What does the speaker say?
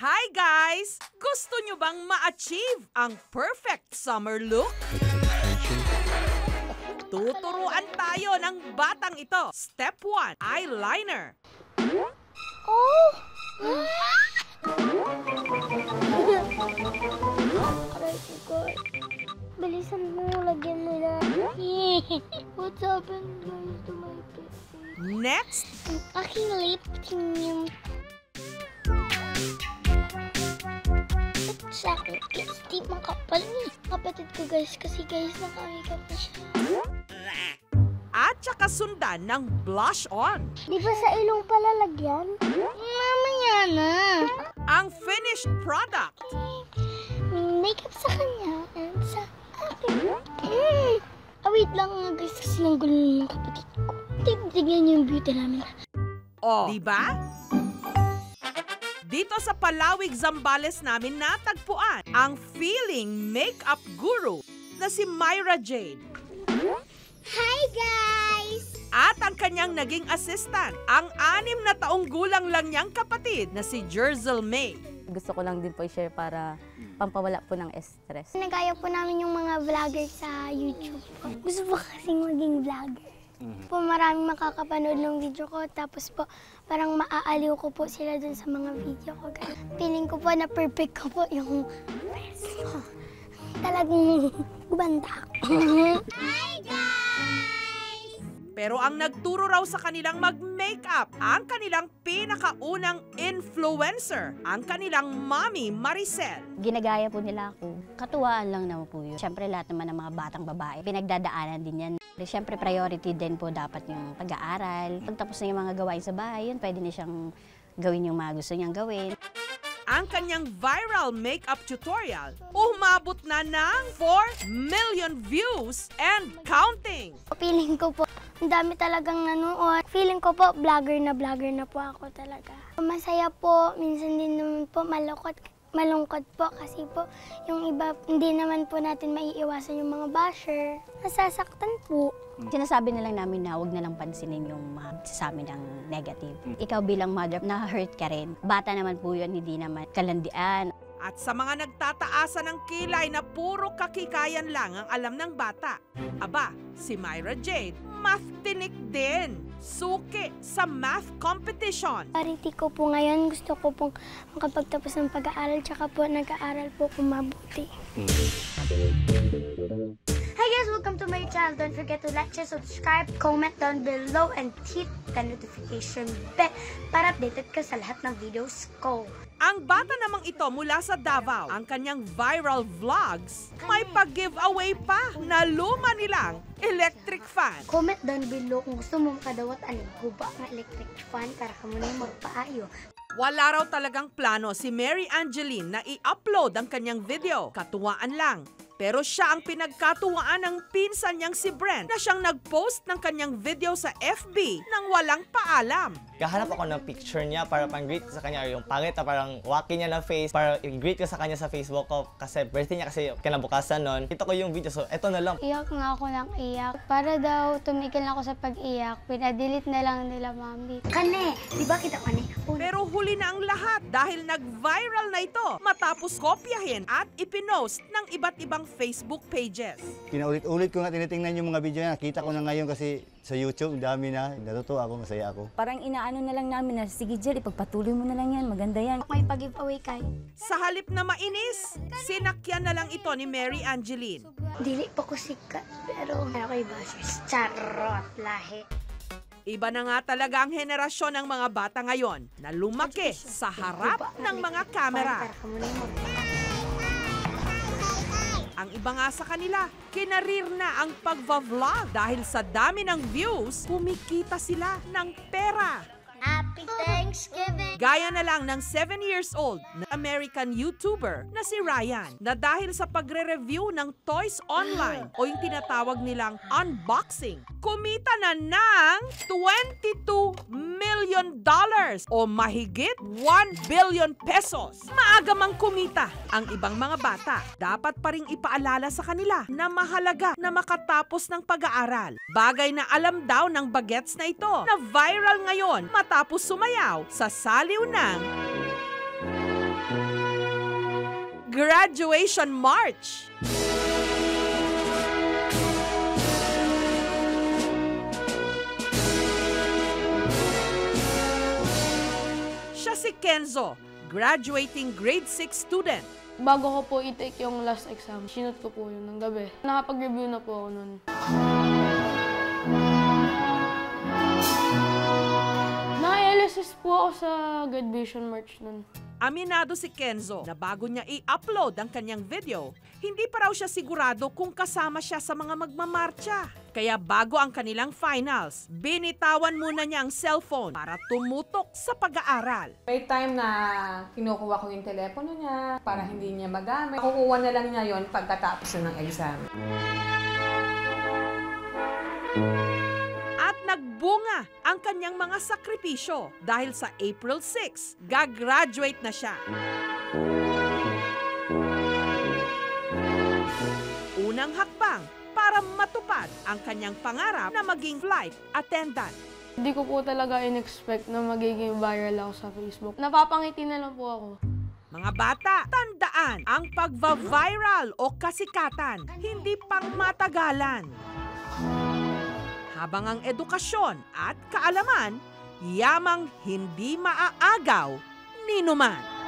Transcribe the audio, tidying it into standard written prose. Hi guys! Gusto nyo bang ma-achieve ang perfect summer look? Tuturuan tayo ng batang ito. Step 1, eyeliner. Oh! Aray ko, God. Bilisan mo, lagyan mo na. What's happened, guys, to my face? Next! Aking lip tint. Sa akin, it's di makapal ni. Kapatid ko, guys, kasi guys, nakamakeup na siya. At saka sundan ng blush on. Di ba sa ilong palalagyan? Mamaya na. Ang finished product. Makeup sa kanya and sa akin. Wait lang nga, guys, kasi nanggulo ng kapatid ko. Tignan yung beauty namin. Oh, di ba? Dito sa Palawig, Zambales namin natagpuan ang feeling makeup guru na si Myra Jade. Hi guys! At ang kanyang naging assistant, ang 6 na taong gulang lang niyang kapatid na si Jerzel May. Gusto ko lang din po i-share para pampawala po ng stress. Nagaya po namin yung mga vlogger sa YouTube. Gusto po kasing maging vlogger. Po maraming makakapanood ng video ko, tapos po parang maaaliw ko po sila dun sa mga video ko. Feeling ko po na perfect ko po yung dress ko. Talagang gumanda ako. Hi guys! Pero ang nagturo raw sa kanilang mag-makeup, ang kanilang pinakaunang influencer, ang kanilang mommy, Maricel. Ginagaya po nila ako. Katuwaan lang naman po yun. Siyempre lahat naman ng mga batang babae, pinagdadaanan din yan. Siyempre, priority din po dapat yung pag-aaral. Pagtapos na yung mga gawain sa bahay, yun, pwede na siyang gawin yung mga gusto niyang gawin. Ang kanyang viral makeup tutorial, umabot na ng 4 million views and counting. Feeling ko po, ang dami talagang nanood. Feeling ko po, vlogger na po ako talaga. Masaya po, minsan din naman po malungkot po kasi po yung iba, hindi naman po natin maiiwasan yung mga basher. Nasasaktan po. Sinasabi na lang namin na huwag na lang pansinin yung sasabi ng negative. Ikaw bilang mother, na-hurt ka rin. Bata naman po yun, hindi naman kalandian. At sa mga nagtataasa ng kilay na puro kakikayan lang ang alam ng bata, aba, si Myra Jade, math tinik din. Suki sa math competition. Parity ko po ngayon, gusto ko pong makapagtapos ng pag-aaral, tsaka po nag-aaral po kung mabuti. Hi guys, welcome to my channel. Don't forget to like, share, subscribe, comment down below, and hit the notification bell para updated ka sa lahat ng videos ko. Ang bata namang ito mula sa Davao, ang kanyang viral vlogs, may pag-giveaway pa na luma nilang electric fan. Comment down below kung gusto mong kadawat ang guba ng electric fan para ka muna magpaayo. Wala raw talagang plano si Mary Angeline na i-upload ang kanyang video. Katuwaan lang. Pero siya ang pinagkatuwaan ng pinsan niyang si Brent na siyang nag-post ng kanyang video sa FB nang walang paalam. Kahanap ako ng picture niya para pang-greet sa kanya or yung pangit na parang wakin niya na face para i-greet ko sa kanya sa Facebook ko kasi birthday niya kasi kinabukasan nun. Kita ko yung video so eto na lang. Iyak nga ako ng iyak. Para daw tumigil na ako sa pag-iyak, pinadelete na lang nila mami. Kane, di ba kita kane? Pero huli na ang lahat dahil nag-viral na ito matapos kopyahin at ipinost ng iba't ibang Facebook pages. Pinaulit-ulit ko nga tinitingnan yung mga video na nakita ko na ngayon kasi sa YouTube, dami na. Natutuwa ako, masaya ako. Parang inaano na lang namin na, sige Jer, ipagpatuloy mo na lang yan, maganda yan. May pag-giveaway kay. Sa halip na mainis, sinakyan na lang ito ni Mary Angeline. Dili pa ko sikat, pero ako'y bashers. Charot, lahi. Iba na nga talaga ang henerasyon ng mga bata ngayon na lumaki sa harap ng mga kamera. Ang iba nga sa kanila, kinarir na ang pagva-vlog dahil sa dami ng views, kumikita sila ng pera. Happy Thanksgiving! Gaya na lang ng 7-year-old na American YouTuber na si Ryan na dahil sa pagre-review ng toys online o yung tinatawag nilang unboxing, kumita na ng $22 million o mahigit 1 billion pesos. Maaga mang kumita ang ibang mga bata. Dapat pa rin ipaalala sa kanila na mahalaga na makatapos ng pag-aaral. Bagay na alam daw ng bagets na ito na viral ngayon matapos sumayaw sa saliw ng graduation march. Siya si Kenzo, graduating grade 6 student. Bago ko po i-take yung last exam, sinot ko po yun ng gabi. Nakapag-review na po ako nun. Naka-LSS po ako sa graduation march nun. Aminado si Kenzo na bago niya i-upload ang kanyang video, hindi pa raw siya sigurado kung kasama siya sa mga magmamarcha. Kaya bago ang kanilang finals, binitawan muna niya ang cellphone para tumutok sa pag-aaral. May time na kinukuha ko yung telepono niya para hindi niya magamit. Kukuha na lang niya yun pagkatapos ng exam. Nagbunga ang kanyang mga sakripisyo dahil sa April 6, gagraduate na siya. Unang hakbang para matupad ang kanyang pangarap na maging flight attendant. Hindi ko po talaga in-expect na magiging viral ako sa Facebook. Napapangiti na lang po ako. Mga bata, tandaan ang pagva-viral o kasikatan, hindi pangmatagalan. Habang ang edukasyon at kaalaman, yamang hindi maaagaw ni numan.